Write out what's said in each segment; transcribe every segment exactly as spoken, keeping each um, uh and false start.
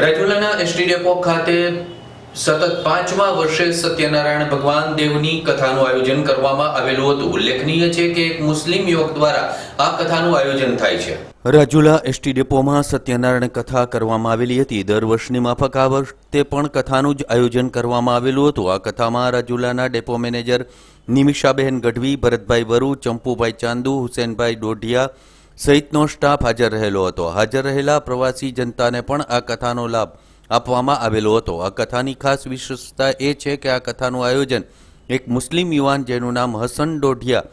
રાજુલાના ST depot ખાતે સતત પાંચમા વર્ષે સત્યનારાયણ ભગવાન દેવની કથાનું આયોજન કરવામાં આવેલું હતું. ઉલ્લેખનીય છે કે એક મુસ્લિમ યુવક દ્વારા આ કથાનું આયોજન થાય છે. રાજુલા એસટી ડેપોમાં સત્યનારાયણ કથા કરવામાં આવેલી હતી. દર વર્ષની માફક આ વર્ષે પણ કથાનું જ આયોજન કરવામાં આવેલું હતું. આ કથામાં રાજુલાના ડેપો મેનેજર નિમિષાબહેન ગઢવી, ભરતભાઈ વરુ, ચંપુભાઈ ચાંદુ, હુસેનભાઈ ડોઢિયા સહિતનો સ્ટાફ હાજર રહેલો હતો. હાજર રહેલા પ્રવાસી જનતાને પણ આ કથાનો લાભ આપવામાં આવેલો હતો. આ કથાની ખાસ વિશેષતા એ છે કે આ કથાનું આયોજન એક મુસ્લિમ યુવાન જેનું નામ હસન ડોઢિયા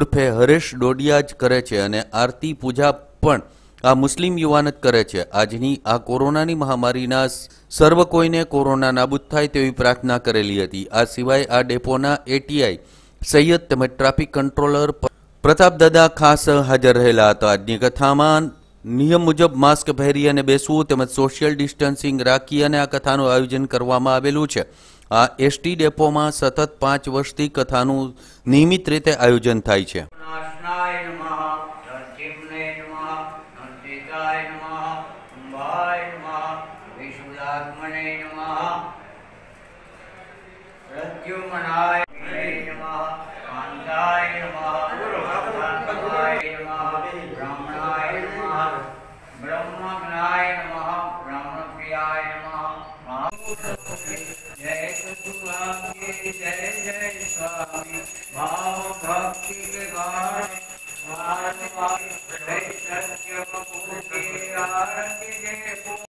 ઉર્ફે હરેશ ડોડિયા જ કરે છે અને આરતી પૂજા પણ આ મુસ્લિમ યુવાન જ કરે છે. આજની આ કોરોનાની મહામારીના સર્વ કોઈને કોરોના નાબૂદ થાય તેવી પ્રાર્થના કરેલી હતી. આ સિવાય આ ડેપોના એટીઆઈ સૈય્યદ તેમજ ટ્રાફિક કંટ્રોલર प्रताप दादा खास हाजर रहेला हता. आजनी कथामां नियम मुजब मास्क पहेरी अने बेसवू तेमज सोशियल डिस्टन्सिंग राखी अने आ कथानुं आयोजन करवामां आवेलुं छे. आ एसटी डेपोमां सतत पांच वर्षथी कथानुं नियमित रीते आयोजन थाय छे.